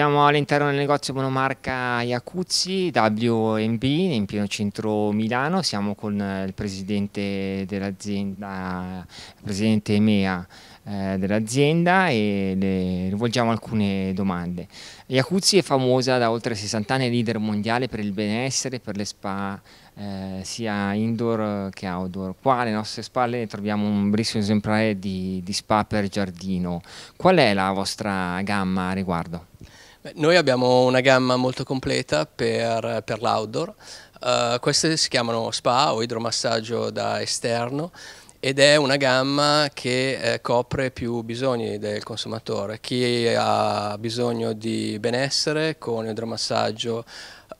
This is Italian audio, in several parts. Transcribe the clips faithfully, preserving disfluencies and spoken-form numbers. Troviamo all'interno del negozio Monomarca Jacuzzi W and B in pieno centro Milano. Siamo con il presidente dell'azienda, il presidente E M E A eh, dell'azienda, e le rivolgiamo alcune domande. Jacuzzi è famosa da oltre sessanta anni, leader mondiale per il benessere, per le spa eh, sia indoor che outdoor. Qua alle nostre spalle troviamo un bellissimo esemplare di, di spa per giardino. Qual è la vostra gamma a riguardo? Beh, noi abbiamo una gamma molto completa per, per l'outdoor. Uh, queste si chiamano spa o idromassaggio da esterno, ed è una gamma che eh, copre più bisogni del consumatore. Chi ha bisogno di benessere con idromassaggio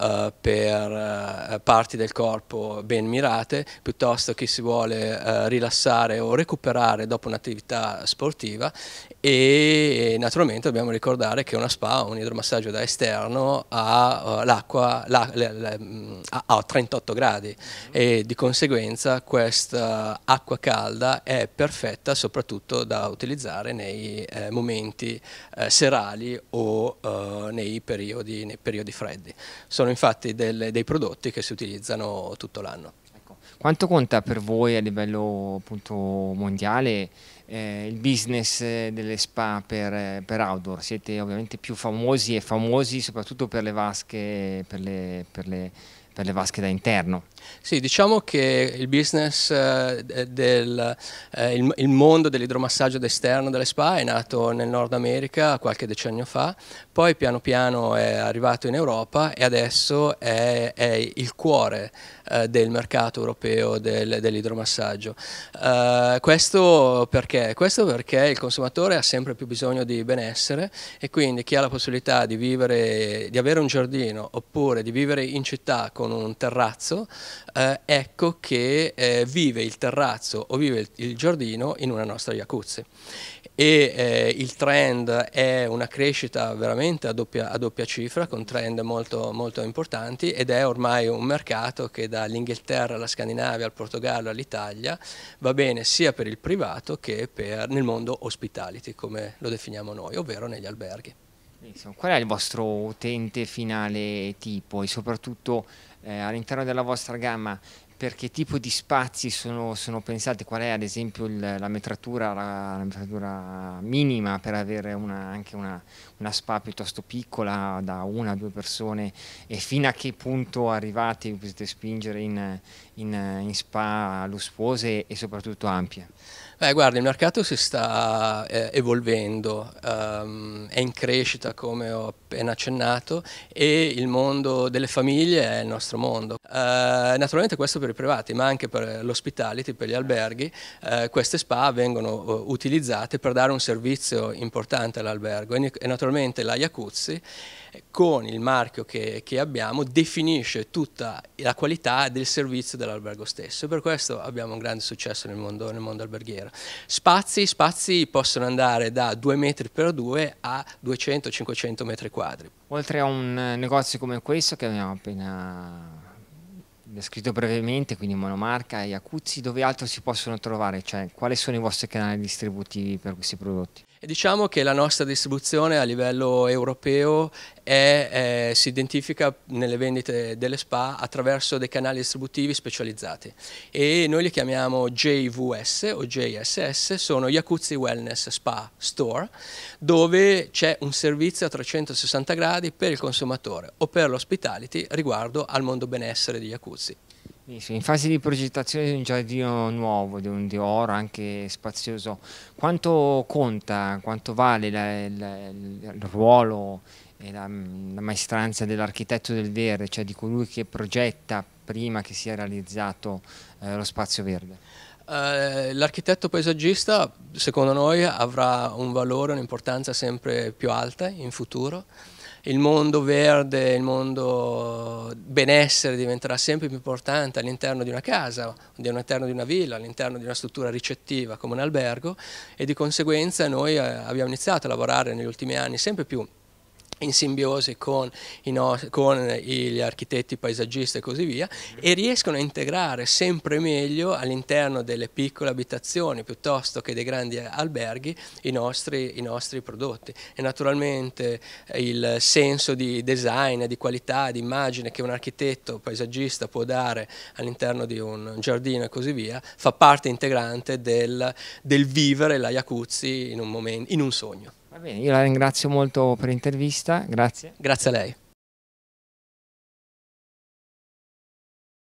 Uh, per uh, parti del corpo ben mirate, piuttosto che si vuole uh, rilassare o recuperare dopo un'attività sportiva, e, e naturalmente dobbiamo ricordare che una spa, un idromassaggio da esterno, ha uh, l'acqua la, la, la, la, a trentotto gradi, e di conseguenza questa acqua calda è perfetta soprattutto da utilizzare nei eh, momenti eh, serali o eh, nei, periodi, nei periodi freddi. Sono infatti delle, dei prodotti che si utilizzano tutto l'anno. Ecco. Quanto conta per voi a livello appunto mondiale eh, il business delle spa per, per outdoor? Siete ovviamente più famosi e famosi soprattutto per le vasche, per le, per le, per le vasche da interno. Sì, diciamo che il business eh, del eh, il, il mondo dell'idromassaggio d'esterno delle spa è nato nel Nord America qualche decennio fa, poi piano piano è arrivato in Europa e adesso è, è il cuore eh, del mercato europeo del, dell'idromassaggio. Eh, questo perché? Questo perché il consumatore ha sempre più bisogno di benessere, e quindi chi ha la possibilità di vivere, di avere un giardino oppure di vivere in città con un terrazzo, Eh, ecco che eh, vive il terrazzo o vive il, il giardino in una nostra jacuzzi. E eh, il trend è una crescita veramente a doppia, a doppia cifra, con trend molto, molto importanti, ed è ormai un mercato che dall'Inghilterra alla Scandinavia, al Portogallo, all'Italia va bene sia per il privato che per, nel mondo hospitality, come lo definiamo noi, ovvero negli alberghi. Qual è il vostro utente finale tipo, e soprattutto eh, all'interno della vostra gamma per che tipo di spazi sono, sono pensati? Qual è ad esempio il, la, metratura, la, la metratura minima per avere una, anche una, una spa piuttosto piccola da una a due persone, e fino a che punto arrivate, potete spingere in, in, in spa lussuose e soprattutto ampie? Beh, guarda, il mercato si sta eh, evolvendo, um, è in crescita come ho appena accennato, e il mondo delle famiglie è il nostro mondo. Uh, naturalmente questo per i privati, ma anche per l'hospitality, per gli alberghi. Uh, queste spa vengono utilizzate per dare un servizio importante all'albergo, e, e naturalmente la Jacuzzi, con il marchio che, che abbiamo, definisce tutta la qualità del servizio dell'albergo stesso, e per questo abbiamo un grande successo nel mondo, nel mondo alberghiero. Spazi, spazi possono andare da due metri per due a duecento cinquecento metri quadri. Oltre a un negozio come questo che abbiamo appena descritto brevemente, quindi Monomarca e Jacuzzi, dove altro si possono trovare? Cioè, quali sono i vostri canali distributivi per questi prodotti? E diciamo che la nostra distribuzione a livello europeo è, eh, si identifica nelle vendite delle spa attraverso dei canali distributivi specializzati, e noi li chiamiamo J V S o J S S, sono Jacuzzi Wellness Spa Store, dove c'è un servizio a trecentosessanta gradi per il consumatore o per l'hospitality riguardo al mondo benessere di Jacuzzi. In fase di progettazione di un giardino nuovo, di un dior anche spazioso, quanto conta, quanto vale la, la, il ruolo e la, la maestranza dell'architetto del verde, cioè di colui che progetta prima che sia realizzato eh, lo spazio verde? Uh, l'architetto paesaggista, secondo noi, avrà un valore, un'importanza sempre più alta in futuro. Il mondo verde, il mondo benessere diventerà sempre più importante all'interno di una casa, all'interno di una villa, all'interno di una struttura ricettiva come un albergo, e di conseguenza noi abbiamo iniziato a lavorare negli ultimi anni sempre più in simbiosi con, i no, con gli architetti paesaggisti e così via, e riescono a integrare sempre meglio all'interno delle piccole abitazioni piuttosto che dei grandi alberghi i nostri, i nostri prodotti. E naturalmente il senso di design, di qualità, di immagine che un architetto paesaggista può dare all'interno di un giardino e così via fa parte integrante del, del vivere la Jacuzzi in un, momento, in un sogno. Va bene, io la ringrazio molto per l'intervista, grazie. Grazie a lei.